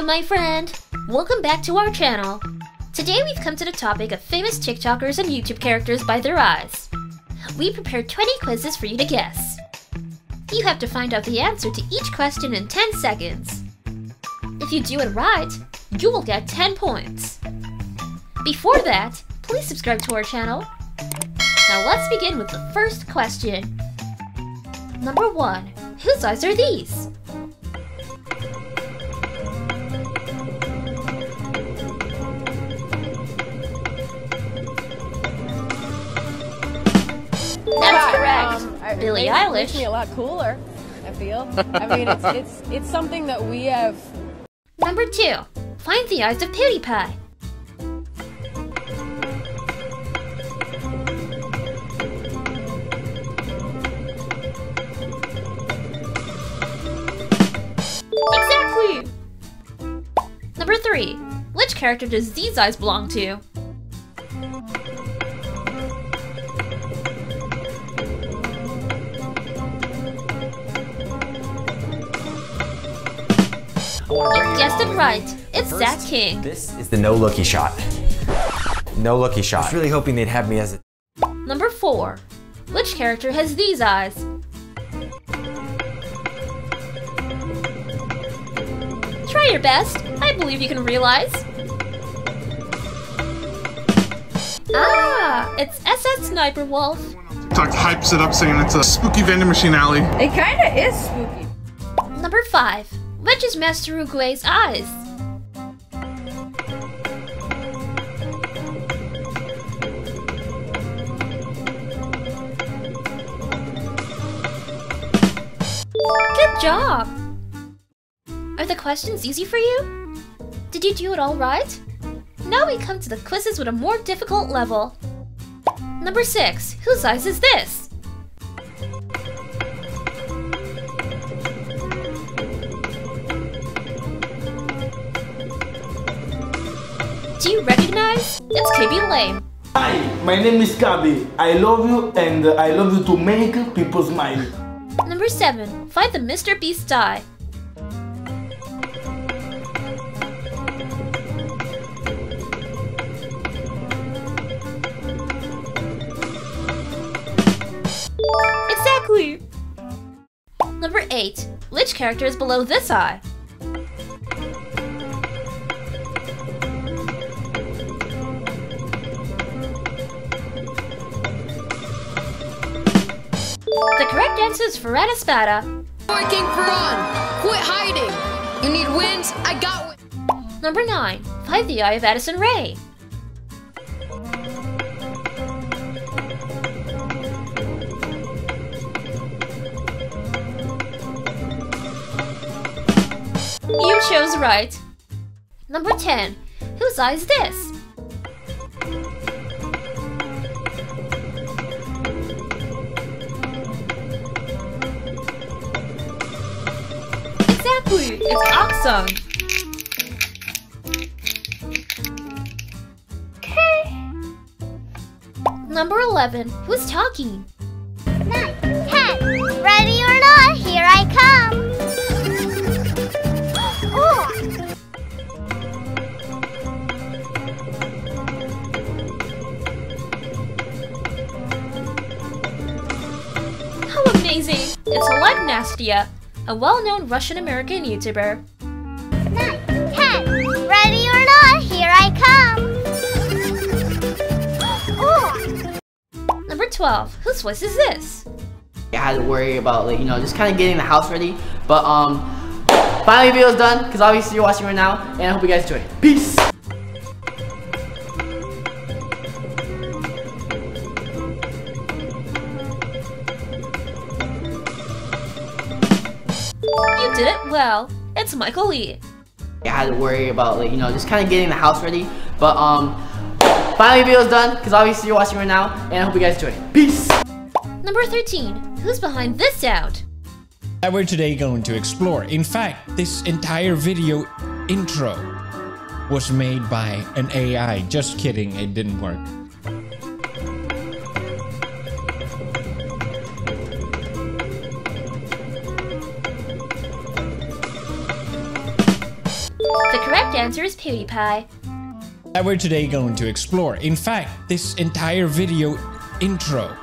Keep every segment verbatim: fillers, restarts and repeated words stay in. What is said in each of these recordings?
Hello, my friend! Welcome back to our channel! Today we've come to the topic of famous TikTokers and YouTube characters by their eyes. We prepared twenty quizzes for you to guess. You have to find out the answer to each question in ten seconds. If you do it right, you will get ten points. Before that, please subscribe to our channel. Now let's begin with the first question. Number one, whose eyes are these? That's correct. Um, Billie it Eilish. Makes me a lot cooler, I feel. I mean, it's, it's, it's something that we have. Number two, find the eyes of PewDiePie. Exactly! Number three, which character does these eyes belong to? You guessed it right. It's First, Zach King. This is the no-lookie shot. No-lookie shot. I was really hoping they'd have me as a... Number four. Which character has these eyes? Try your best. I believe you can realize. Ah! It's S S Sniper Wolf. TikTok hypes it up saying it's a spooky vending machine alley. It kinda is spooky. Number five. Which is Master Ugue's eyes? Good job! Are the questions easy for you? Did you do it all right? Now we come to the quizzes with a more difficult level. Number six, whose eyes is this? Do you recognize? It's K B Lame. Hi, my name is K B. I love you and I love you to make people smile. Number seven. Find the Mister Beast eye. Exactly! Number eight. Which character is below this eye? The correct answer is for Anna Spada. Working for on. Quit hiding. You need wins. I got wins. Number nine. Find the eye of Addison Rae. You chose right. Number ten. Whose eye is this? It's awesome! Okay. Number eleven. Who's talking? Nine, ten. Ready or not, here I come! Oh. How amazing! It's LeNastia, a well-known Russian-American YouTuber. Nine, ten, ready or not, here I come! Oh. Number twelve, whose voice is this? I had to worry about, like, you know, just kind of getting the house ready, but um, finally the video's done, because obviously you're watching right now, and I hope you guys enjoy it. Peace! You did it well. It's Michael Lee. I had to worry about, like, you know, just kind of getting the house ready, but um, finally the video's done, because obviously you're watching right now, and I hope you guys enjoy it. Peace! Number thirteen. Who's behind this sound? That we're today going to explore. In fact, this entire video intro was made by an A I. Just kidding, it didn't work. The answer is PewDiePie. That we're today going to explore. In fact, this entire video intro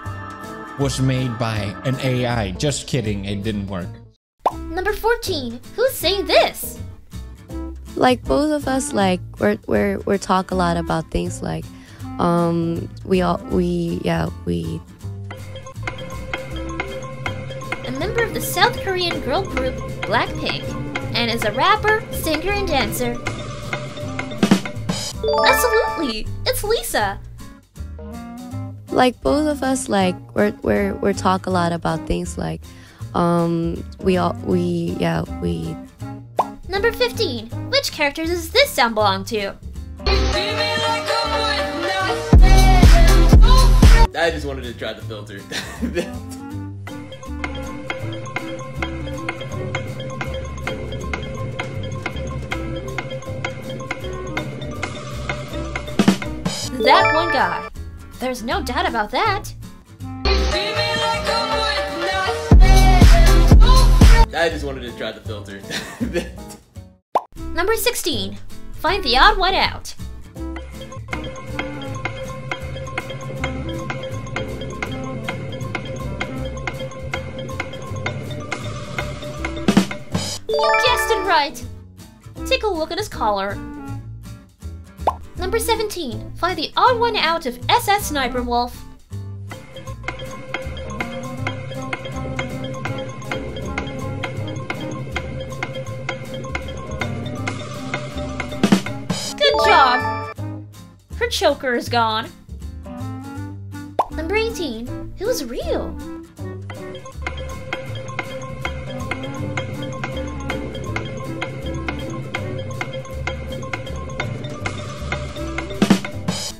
was made by an A I. Just kidding, it didn't work. Number fourteen, who's saying this? Like both of us, like we're we're we're talk a lot about things like, um, we all we yeah we. A member of the South Korean girl group Blackpink, and is a rapper, singer, and dancer. Absolutely, it's Lisa. Like both of us, like we're we're we're talk a lot about things like, um, we all we yeah we. Number fifteen. Which character does this sound belong to? I just wanted to try the filter. That one guy. There's no doubt about that. I just wanted to try the filter. Number sixteen. Find the odd one out. You guessed it right. Take a look at his collar. Number seventeen. Find the odd one out of S S Sniper Wolf. Her choker is gone. Number eighteen. Who's real?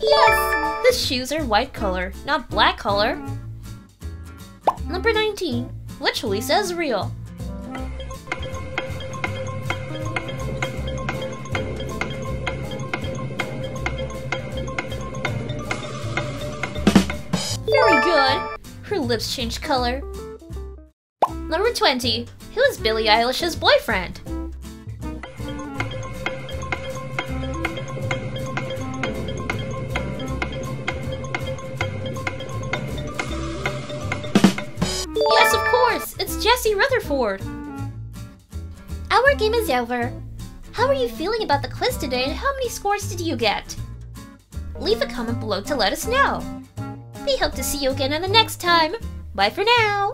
Yes! His shoes are white color, not black color. Number nineteen. Which Lisa is real? Very good. Her lips change color. Number twenty. Who is Billie Eilish's boyfriend? Yes, of course! It's Jesse Rutherford! Our game is over. How are you feeling about the quiz today and how many scores did you get? Leave a comment below to let us know. We hope to see you again in the next time. Bye for now!